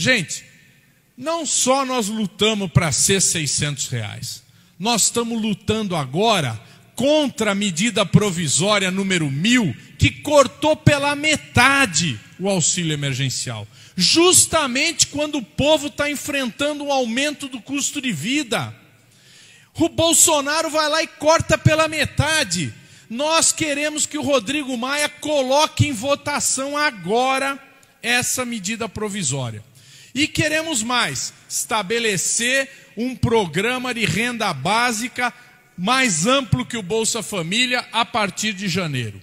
Gente, não só nós lutamos para ser R$600, nós estamos lutando agora contra a medida provisória número 1000, que cortou pela metade o auxílio emergencial, justamente quando o povo está enfrentando um aumento do custo de vida. O Bolsonaro vai lá e corta pela metade. Nós queremos que o Rodrigo Maia coloque em votação agora essa medida provisória. E queremos mais, estabelecer um programa de renda básica mais amplo que o Bolsa Família a partir de janeiro.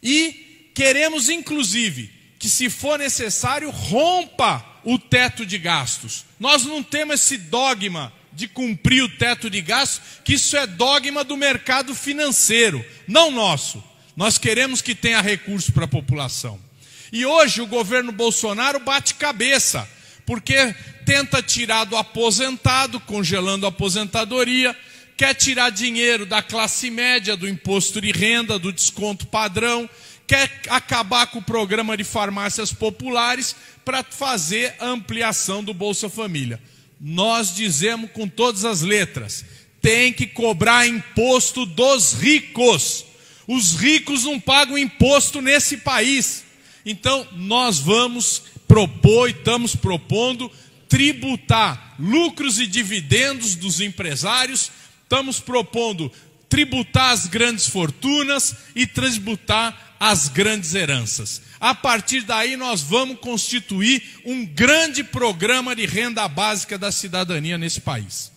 E queremos, inclusive, que, se for necessário, rompa o teto de gastos. Nós não temos esse dogma de cumprir o teto de gastos, que isso é dogma do mercado financeiro, não nosso. Nós queremos que tenha recurso para a população. E hoje o governo Bolsonaro bate cabeça, porque tenta tirar do aposentado, congelando a aposentadoria, quer tirar dinheiro da classe média, do imposto de renda, do desconto padrão, quer acabar com o programa de farmácias populares para fazer a ampliação do Bolsa Família. Nós dizemos com todas as letras, tem que cobrar imposto dos ricos. Os ricos não pagam imposto nesse país. Então, nós vamos propor e estamos propondo tributar lucros e dividendos dos empresários. Estamos propondo tributar as grandes fortunas e tributar as grandes heranças. A partir daí, nós vamos constituir um grande programa de renda básica da cidadania nesse país.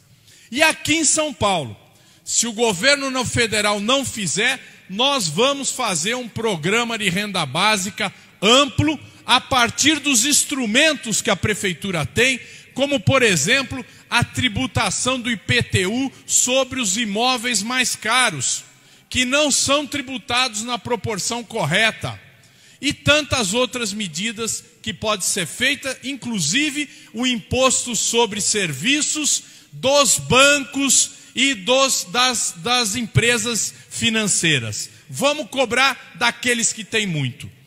E aqui em São Paulo, se o governo federal não fizer, nós vamos fazer um programa de renda básica amplo a partir dos instrumentos que a prefeitura tem, como, por exemplo, a tributação do IPTU sobre os imóveis mais caros, que não são tributados na proporção correta, e tantas outras medidas que podem ser feitas, inclusive o imposto sobre serviços dos bancos e das empresas financeiras. Vamos cobrar daqueles que têm muito.